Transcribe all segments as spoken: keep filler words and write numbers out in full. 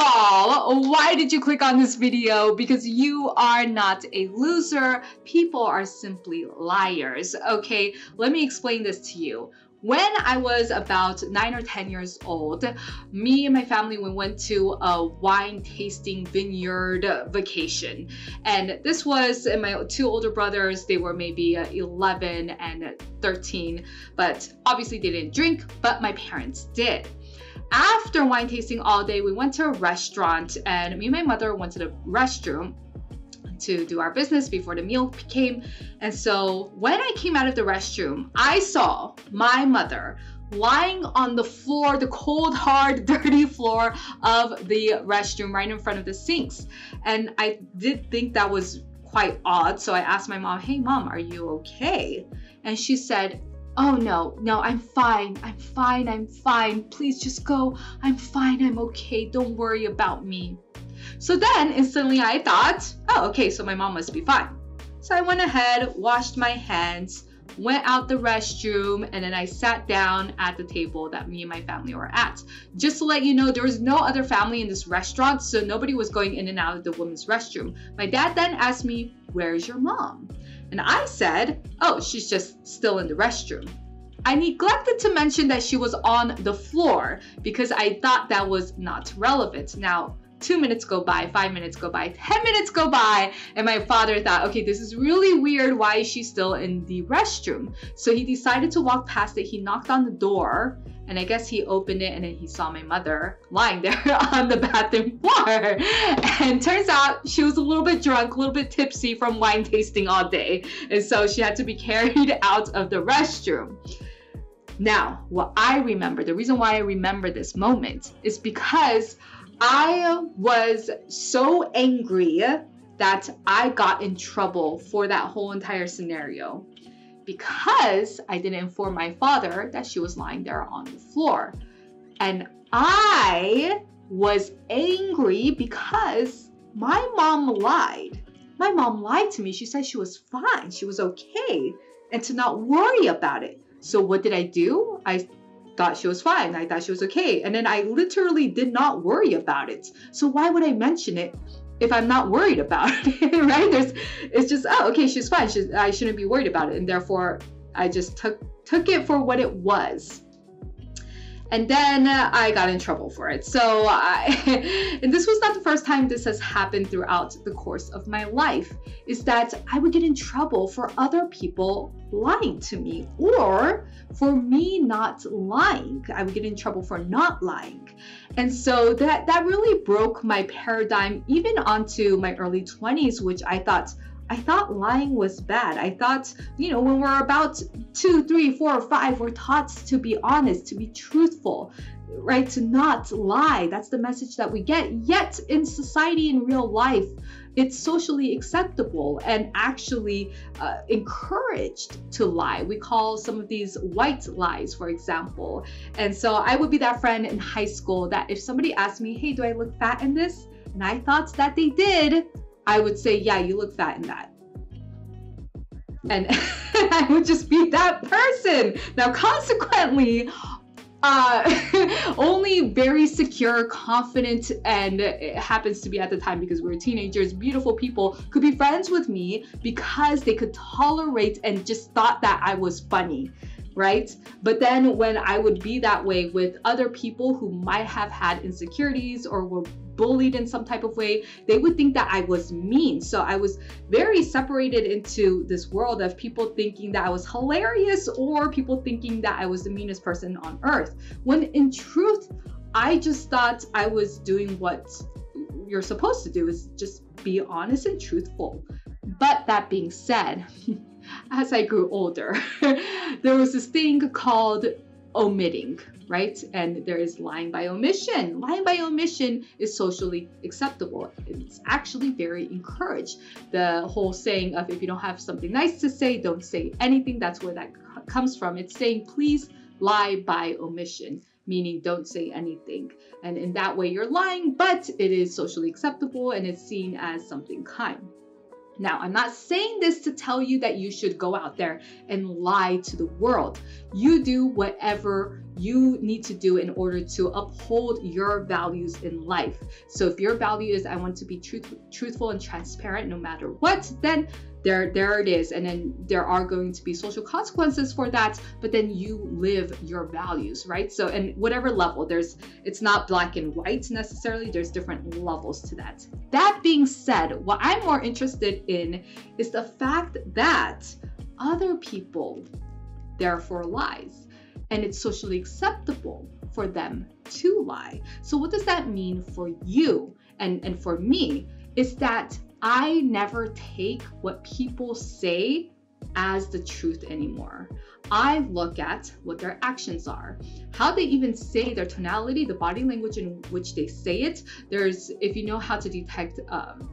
all, why did you click on this video? Because you are not a loser. People are simply liars. Okay, let me explain this to you. When I was about nine or ten years old, me and my family, we went to a wine tasting vineyard vacation. And this was, and my two older brothers, they were maybe eleven and thirteen, but obviously they didn't drink, but my parents did. After wine tasting all day, we went to a restaurant and me and my mother went to the restroom to do our business before the meal came. And so when I came out of the restroom, I saw my mother lying on the floor, the cold, hard, dirty floor of the restroom right in front of the sinks. And I did think that was quite odd. So I asked my mom, "Hey mom, are you okay?" And she said, "Oh no, no, I'm fine. I'm fine. I'm fine. Please just go. I'm fine. I'm okay. Don't worry about me." So then instantly I thought, oh, okay, so my mom must be fine. So I went ahead, washed my hands, went out the restroom, and then I sat down at the table that me and my family were at. Just to let you know, there was no other family in this restaurant, so nobody was going in and out of the women's restroom. My dad then asked me, "Where's your mom?" And I said, "Oh, she's just still in the restroom." I neglected to mention that she was on the floor because I thought that was not relevant. Now, two minutes go by, five minutes go by, ten minutes go by, and my father thought, okay, this is really weird. Why is she still in the restroom? So he decided to walk past it. He knocked on the door, and I guess he opened it, and then he saw my mother lying there on the bathroom floor. And turns out she was a little bit drunk, a little bit tipsy from wine tasting all day. And so she had to be carried out of the restroom. Now, what I remember, the reason why I remember this moment is because I was so angry that I got in trouble for that whole entire scenario because I didn't inform my father that she was lying there on the floor. And I was angry because my mom lied. My mom lied to me. She said she was fine, she was okay, and to not worry about it. So what did I do? I thought she was fine. I thought she was okay. And then I literally did not worry about it. So why would I mention it if I'm not worried about it, right? There's, it's just, oh, okay, she's fine. She's, I shouldn't be worried about it. And therefore, I just took, took it for what it was. And then uh, I got in trouble for it. So I, and this was not the first time this has happened throughout the course of my life, is that I would get in trouble for other people lying to me or for me not lying. I would get in trouble for not lying. And so that, that really broke my paradigm even onto my early twenties, which I thought, I thought lying was bad. I thought, you know, when we're about two, three, four, five, we're taught to be honest, to be truthful, right? To not lie. That's the message that we get. Yet in society, in real life, it's socially acceptable and actually uh, encouraged to lie. We call some of these white lies, for example. And so I would be that friend in high school that if somebody asked me, "Hey, do I look fat in this?" and I thought that they did, I would say, "Yeah, you look fat in that." And I would just be that person. Now, consequently, uh, only very secure, confident, and it happens to be at the time because we were teenagers, beautiful people could be friends with me because they could tolerate and just thought that I was funny, right? But then when I would be that way with other people who might have had insecurities or were bullied in some type of way, they would think that I was mean. So I was very separated into this world of people thinking that I was hilarious or people thinking that I was the meanest person on earth. When in truth, I just thought I was doing what you're supposed to do, is just be honest and truthful. But that being said, as I grew older, there was this thing called omitting, right? And there is lying by omission. Lying by omission is socially acceptable. It's actually very encouraged. The whole saying of, if you don't have something nice to say, don't say anything. That's where that comes from. It's saying, please lie by omission, meaning don't say anything. And in that way you're lying, but it is socially acceptable and it's seen as something kind. Now, I'm not saying this to tell you that you should go out there and lie to the world. You do whatever you need to do in order to uphold your values in life. So if your value is, I want to be truth, truthful and transparent no matter what, then there, there it is. And then there are going to be social consequences for that, but then you live your values, right? So, and whatever level there's, it's not black and white necessarily. There's different levels to that. That being said, what I'm more interested in is the fact that other people therefore lies, and it's socially acceptable for them to lie. So what does that mean for you and, and for me is that I never take what people say as the truth anymore. I look at what their actions are, how they even say their tonality, the body language in which they say it. There's, if you know how to detect um,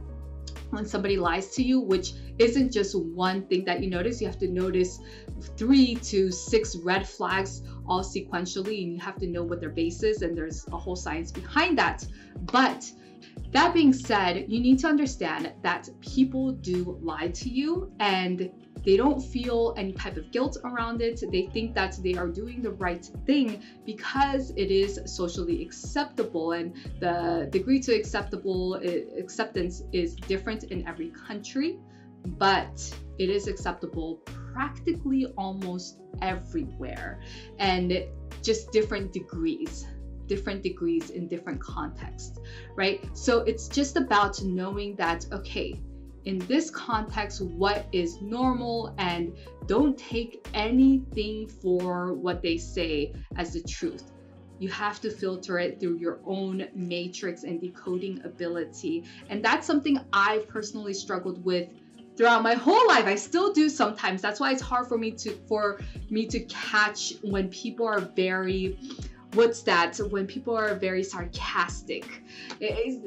when somebody lies to you, which isn't just one thing that you notice, you have to notice three to six red flags all sequentially, and you have to know what their base is, and there's a whole science behind that. But that being said, you need to understand that people do lie to you, and they don't feel any type of guilt around it. They think that they are doing the right thing because it is socially acceptable, and the degree to acceptable acceptance is different in every country, but it is acceptable practically almost everywhere, and just different degrees. different degrees in different contexts, right? So it's just about knowing that, okay, in this context, what is normal, and don't take anything for what they say as the truth. You have to filter it through your own matrix and decoding ability. And that's something I personally struggled with throughout my whole life. I still do sometimes. That's why it's hard for me to, for me to catch when people are very, What's that? When people are very sarcastic. It's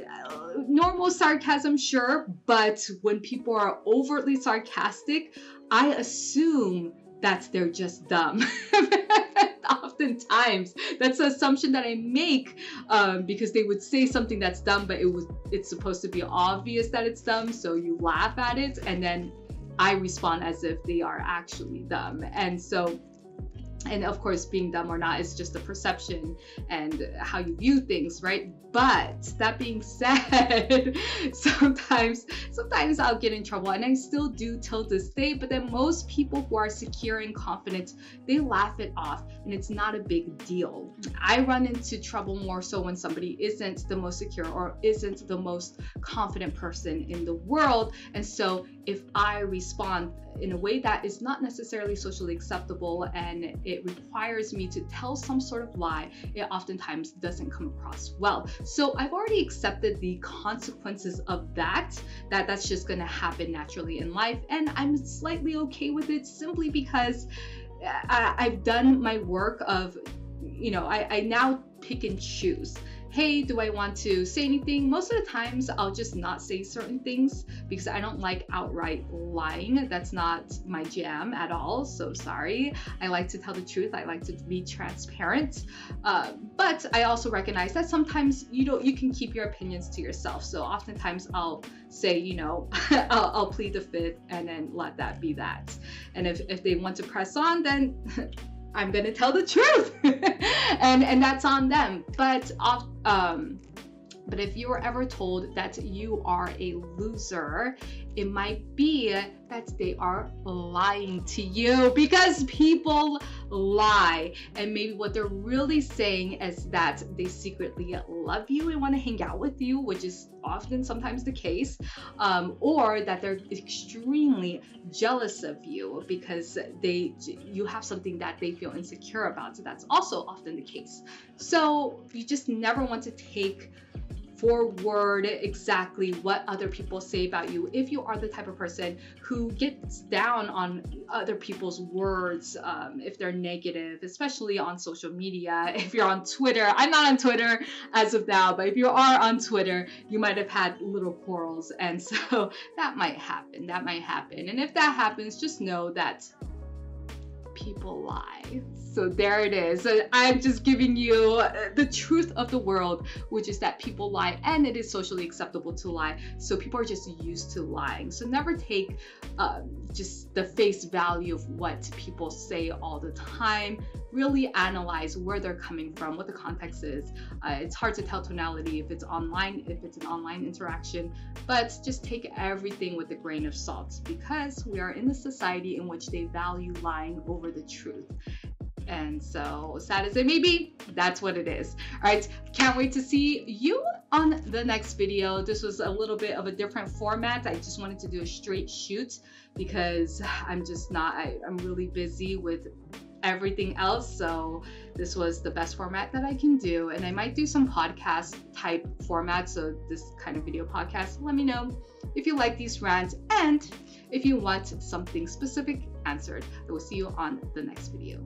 normal sarcasm, sure, but when people are overtly sarcastic, I assume that they're just dumb. Oftentimes, that's the assumption that I make, um, because they would say something that's dumb, but it was it's supposed to be obvious that it's dumb, so you laugh at it, and then I respond as if they are actually dumb. And so And of course, being dumb or not is just a perception and how you view things, right? But that being said, sometimes, sometimes I'll get in trouble, and I still do till this day. But then most people who are secure and confident, they laugh it off, and it's not a big deal. I run into trouble more so when somebody isn't the most secure or isn't the most confident person in the world. And so if I respond in a way that is not necessarily socially acceptable, and it requires me to tell some sort of lie, it oftentimes doesn't come across well. So I've already accepted the consequences of that, that that's just going to happen naturally in life. And I'm slightly okay with it simply because I, I've done my work of, you know, I, I now pick and choose. Hey, do I want to say anything? Most of the times I'll just not say certain things because I don't like outright lying. That's not my jam at all, so sorry. I like to tell the truth. I like to be transparent. Uh, but I also recognize that sometimes you don't, you can keep your opinions to yourself. So oftentimes I'll say, you know, I'll, I'll plead the fifth and then let that be that. And if, if they want to press on, then I'm going to tell the truth and, and that's on them. But, off, um, but if you were ever told that you are a loser, it might be that they are lying to you, because people lie. And maybe what they're really saying is that they secretly love you and want to hang out with you, which is often sometimes the case, um, or that they're extremely jealous of you because they you have something that they feel insecure about. So that's also often the case. So you just never want to take forward exactly what other people say about you if you are the type of person who gets down on other people's words, um, if they're negative, especially on social media. If you're on Twitter, I'm not on Twitter as of now, but if you are on Twitter, you might have had little quarrels, and so that might happen. That might happen. And if that happens, just know that people lie. So there it is. And I'm just giving you the truth of the world, which is that people lie and it is socially acceptable to lie. So people are just used to lying. So never take um, just the face value of what people say all the time. Really analyze where they're coming from, what the context is. Uh, it's hard to tell tonality if it's online, if it's an online interaction, but just take everything with a grain of salt because we are in a society in which they value lying over the truth. And so sad as it may be, that's what it is. All right, can't wait to see you on the next video. This was a little bit of a different format. I just wanted to do a straight shoot because I'm just not, I, I'm really busy with everything else. So this was the best format that I can do. And I might do some podcast type format. So this kind of video podcast, let me know if you like these rants and if you want something specific answered. I will see you on the next video.